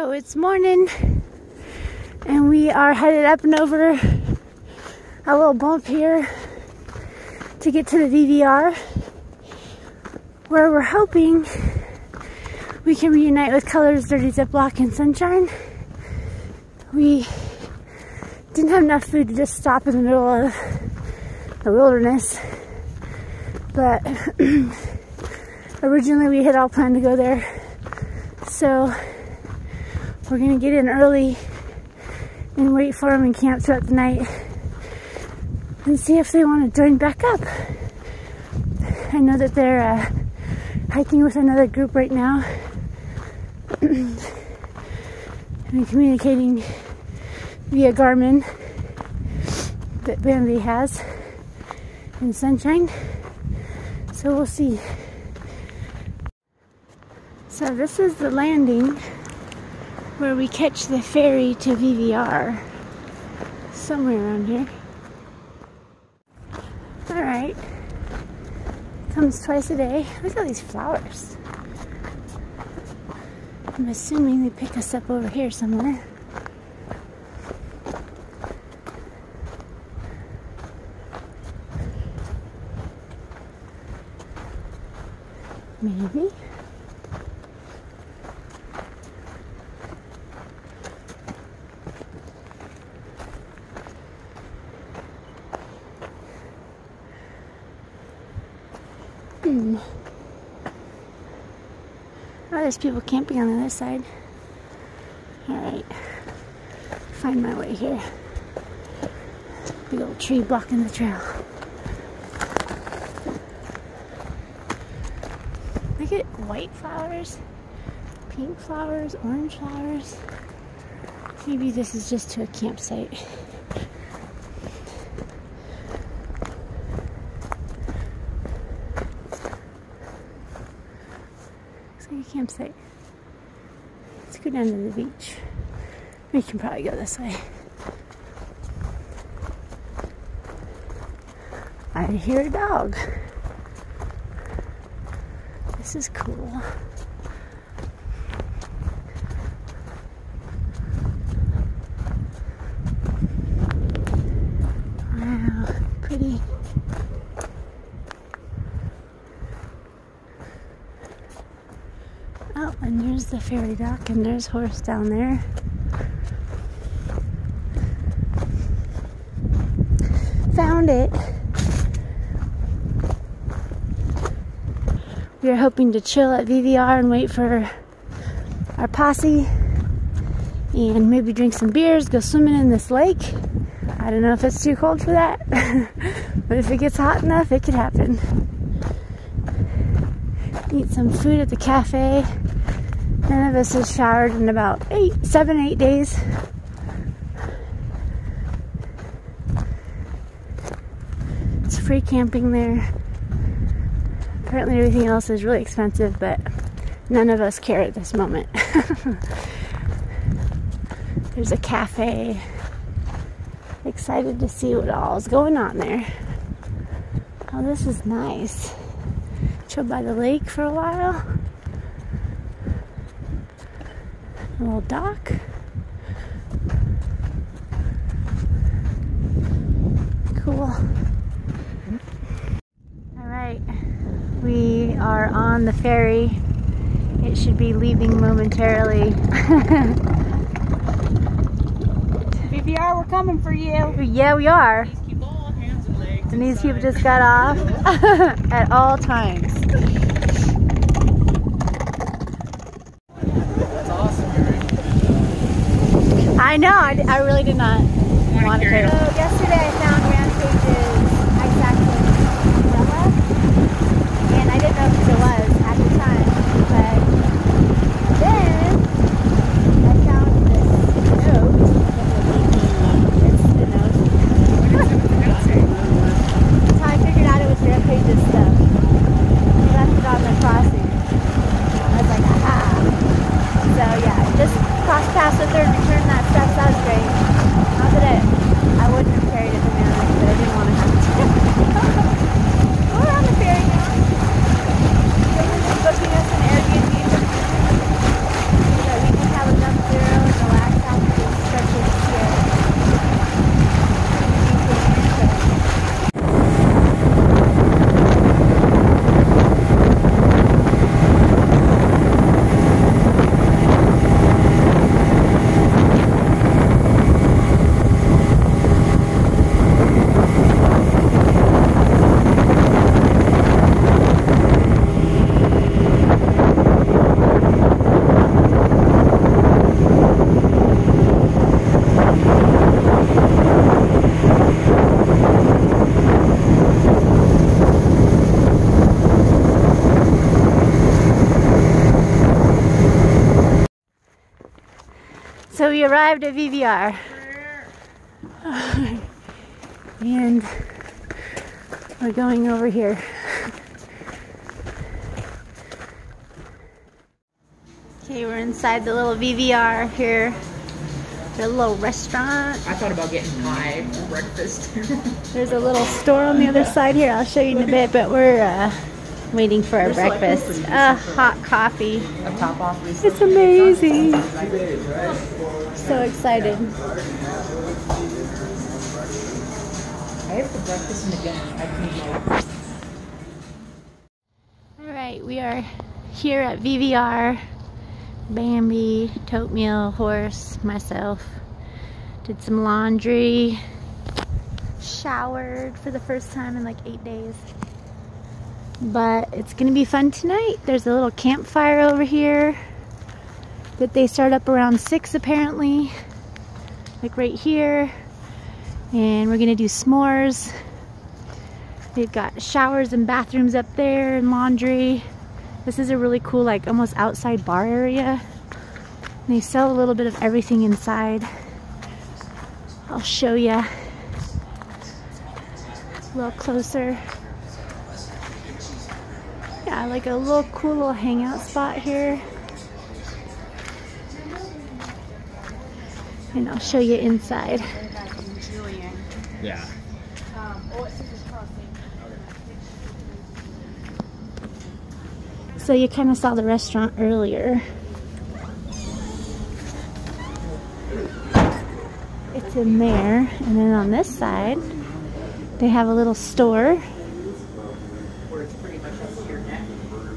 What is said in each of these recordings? So it's morning and we are headed up and over a little bump here to get to the VVR, where we're hoping we can reunite with Colors Dirty Ziploc and Sunshine. We didn't have enough food to just stop in the middle of the wilderness, but originally we had all planned to go there, so we're gonna get in early and wait for them and camp throughout the night and see if they want to join back up. I know that they're hiking with another group right now and communicating via Garmin that Bambi has in Sunshine, so we'll see. So this is the landing where we catch the ferry to VVR, somewhere around here. All right, comes twice a day. Look at all these flowers. I'm assuming they pick us up over here somewhere. Maybe. Oh, there's people camping on the other side. Alright, find my way here. Big old tree blocking the trail. Look at white flowers, pink flowers, orange flowers. Maybe this is just to a campsite. Campsite. Let's go down to the beach. We can probably go this way. I hear a dog. This is cool. Wow, pretty. Oh, and there's the ferry dock, and there's Horse down there. Found it. We are hoping to chill at VVR and wait for our posse, and maybe drink some beers, go swimming in this lake. I don't know if it's too cold for that, but if it gets hot enough, it could happen. Eat some food at the cafe. None of us has showered in about seven, eight days. It's free camping there. Apparently everything else is really expensive, but none of us care at this moment. There's a cafe. Excited to see what all is going on there. Oh, this is nice. Chill by the lake for a while. A little dock. Cool. Alright, we are on the ferry. It should be leaving momentarily. VVR, we're coming for you. Yeah, we are. And these people just got off at all times. That's awesome. I know, I really did not want to care. So yesterday I found Rampage's exactly umbrella, and I didn't know who it was at the time, but then I found this note. It's the note. Rampage's stuff. He left it on the crossing. I was like, aha. So yeah, just crossed past with her and returned that stuff. That was great. Not that I wouldn't have carried it to me, but I didn't want to have so we arrived at VVR. And we're going over here. Okay, we're inside the little VVR here. A little restaurant. I thought about getting my breakfast. There's a little store on the other side here. I'll show you in a bit, but we're waiting for our breakfast. Hot coffee. It's amazing. So excited. I have the breakfast in the dinner. All right, we are here at VVR. Bambi, Toatmeal, Horse, myself. Did some laundry. Showered for the first time in like 8 days. But it's gonna be fun tonight. There's a little campfire over here that they start up around 6 apparently. Like right here. And we're gonna do s'mores. They've got showers and bathrooms up there and laundry. This is a really cool, like, almost outside bar area. And they sell a little bit of everything inside. I'll show you a little closer. Yeah, like a little cool little hangout spot here. And I'll show you inside. Yeah. So you kind of saw the restaurant earlier. It's in there. And then on this side, they have a little store.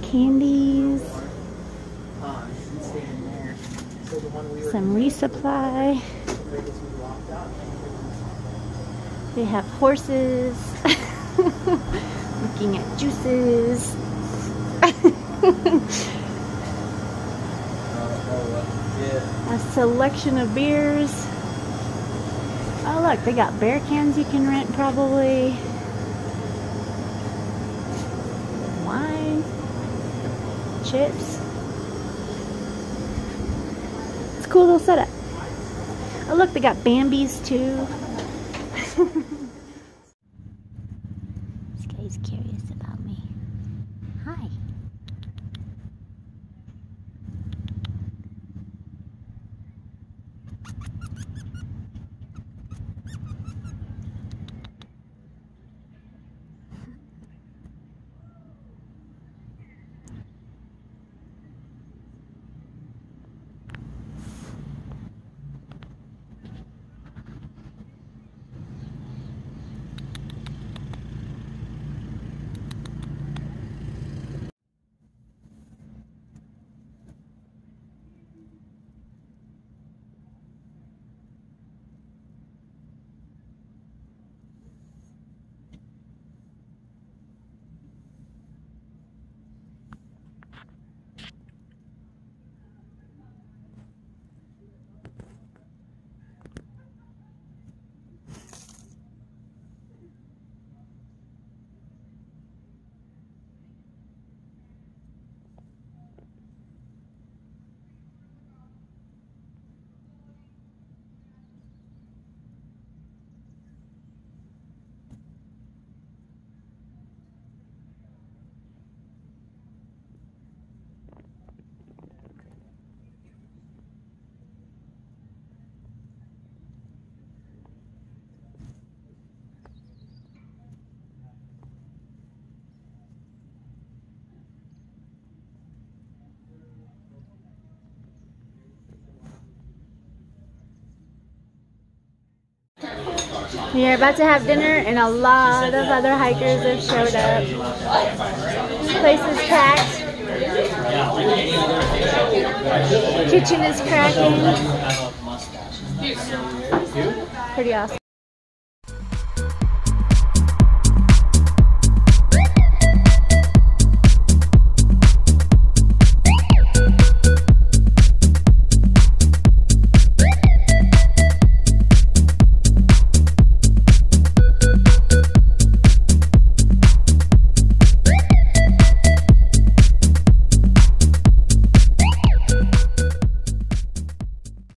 Candies. Some resupply. They have horses. Looking at juices. A selection of beers. Oh look, they got beer cans you can rent probably. Wine. Chips. It's a cool little setup. Oh look, they got Bambis too. This guy's curious about me. Hi. We are about to have dinner and a lot of other hikers have showed up. This place is packed. Kitchen is cracking. Pretty awesome.